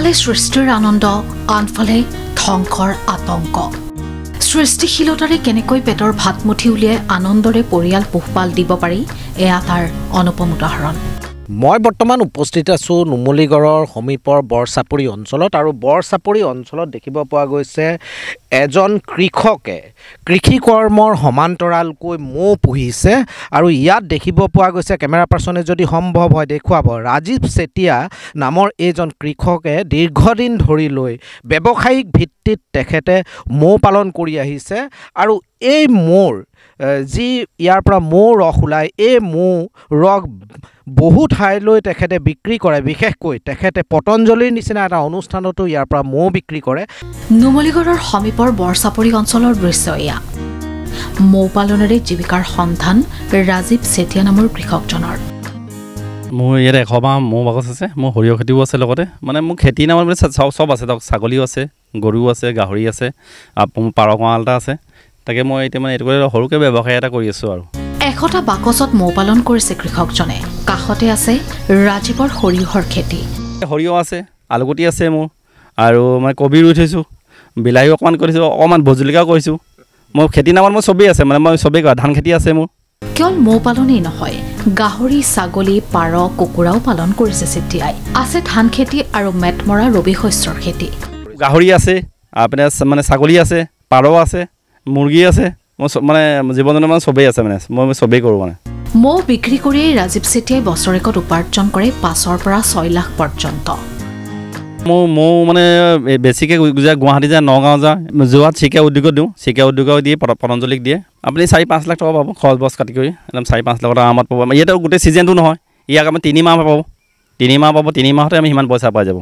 এফালে সৃষ্টিৰ আনন্দ আনফালে থংকৰ আতংক সৃষ্টিশীলতাৰে কেনেকৈ পেটৰ ভাত মুঠি উলিয়াই আনন্দৰে পৰিয়াল পোহপাল দিব পাৰি এয়া তাৰ অনুপম উদাহৰণ মই বৰ্তমান উপস্থিত আছো নুমলীগড়ৰ সমীপৰ বৰচাপৰি অঞ্চলত আৰু বৰচাপৰি অঞ্চলত দেখিব পোৱা গৈছে এজন কৃষকে কৃষি কৰ্মৰ সমান্তৰালকৈ মৌ পুহিছে আৰু ইয়াত দেখিব পোৱা গৈছে কেমেৰা পাৰ্চনে যদি সম্ভৱ হয় দেখুৱাব ৰাজীৱ চেতিয়া নামৰ এজন কৃষকে দীৰ্ঘদিন ধৰি লৈ ব্যৱসায়িক ভিত্তিত তেখেতে মৌ পালন কৰি আহিছে আৰু এই মৌৰ যি ইয়াৰ পৰা মৌ ৰস ওলাই এই মৌ ৰস বহু ঠাইলৈ তেখেতে বিক্ৰী কৰে বিশেষকৈ তেখেতে পতঞ্জলিৰ নিচিনা এটা অনুষ্ঠানতো ইয়াৰ পৰা মৌ বিক্ৰী কৰে নুমলীগড়ৰ সমীপৰ বৰচাপৰি অঞ্চলৰ দৃশ্য এয়া মৌ পালনেৰে জীৱিকাৰ সন্ধান ৰাজীৱ চেতিয়া নামৰ কৃষকজনৰ মোৰ ইয়াৰ এখবা মৌ বাগছ আছে মোৰ সৰিয়হ খেতিও আছে লগতে মানে মোৰ খেতি নামৰ মানে সব আছে ছাগলীও আছে গৰুও আছে গাহৰি আছে আপোনাৰ পাৰ গঁৰাল এটা আছে তাকে মই এটা মানে এটকৰে হৰুকে ব্যৱসায় এটা কৰি আছো আৰু একটা বাকছত মৌ পালন কৰিছে কৃষকজনে কাখতে আছে ৰাজীৱৰ হৰিহৰ খেতি হৰিহৰ আছে আলুগুটি আছে মো আৰু মই কবি ৰুই থৈছো বিলাই অকমান কৰিছো অকমান বজলিকা কৰিছো মই খেতি নামৰ মই সবই আছে মানে মই সবই ধান খেতি আছে মো কেৱল মৌ পালনই নহয় গাহৰি ছাগলী পাৰ কুকুৰাও পালন কৰিছে চেতিয়াই আছে ধান খেতি আৰু মেটমৰা ৰবি শস্যৰ খেতি গাহৰি আছে আপোনাৰ মানে ছাগলী আছে পাৰ আছে মুৰ্গী আছে মানে জীৱনৰ মানে সবেই আছে মানে মই সবেই কৰো মানে মৌ বিক্ৰী কৰি ৰাজীৱ চেতিয়াই বছৰেকত উপাৰ্জন কৰে ৫ৰ পৰা ৬ লাখ পৰ্যন্ত মৌ মৌ মানে বেছিকৈ গুৱাহাটী যায় নগাঁও যায় যোৱাত চিকা উদ্যোগত দিওঁ চিকা উদ্যোগত দিয়ে পতঞ্জলিক দিয়ে আপুনি ৪-৫ লাখ টকা পাব খৰচ বছ কাটি কৰি একদম ৪-৫ লাখ টকা আমাৰ পাব ইয়াতো গোটেই ছিজনটো নহয় ইয়াক আমি ৩ মাহ পাব ৩ মাহ পাব ৩ মাহতে আমি সিমান পইচা পাই যাব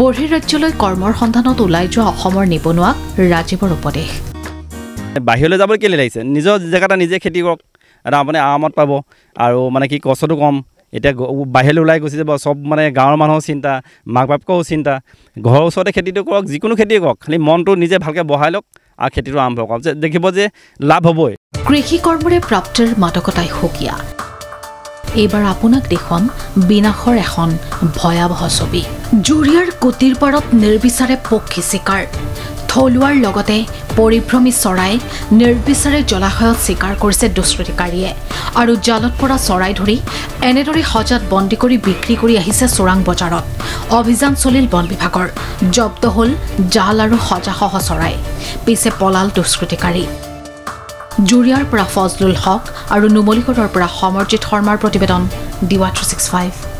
বৰ্হি ৰাজ্যলৈ কৰ্মৰ সন্ধানত ওলাই যোৱা অসমৰ নিবনুৱাক ৰাজীৱৰ উপদেশ বাহিৰলৈ যাব কেলে লাগিছে নিজৰ জেগাটা নিজে খেতি কৰক আৰু আপুনি আৰামত পাব আৰু মানে কি কষ্টটো কম এটা বাহিৰলৈ ওলাই গৈছে যাব সব মানে গাঁৱৰ মানুহৰ চিন্তা মাক বাপকও চিন্তা ঘৰৰ ওচৰতে খেতিটো কৰক যিকোনো খেতি কৰক খালি মনটো নিজে ভালকৈ বহাই লওক আৰু খেতিটো আৰম্ভ কৰক দেখিব যে লাভ হ'বই কৃষি কৰ্মৰে প্ৰাপ্তিৰ মাদকতাই হকিয়া এইবাৰ আপোনাক দেখুৱাম বিনাশৰ এখন ভয়াবহ ছবি জুৰীয়াৰ কোটিৰ পাৰত নিৰ্বিচাৰে পক্ষী চিকাৰ থলুৱাৰ লগতে পৰিভ্ৰমী চৰাই নিৰ্বিচাৰে জলাশয়ত চিকাৰ কৰিছে দুষ্কৃতিকাৰীয়ে আৰু জালত পৰা চৰাই ধৰি এনেদৰে সজাত বন্দী কৰি বিক্ৰী কৰি আহিছে চোৰাং বজাৰত অভিযান চলিল বন বিভাগৰ জব্দ হ'ল জাল আৰু সজাসহ চৰাই পিছে পলাল দুষ্কৃতিকাৰী জুৰীয়াৰ পৰা ফজলুল হক আৰু নুমলীগড়ৰ পৰা সমৰজিত শৰ্মাৰ প্ৰতিবেদন DY365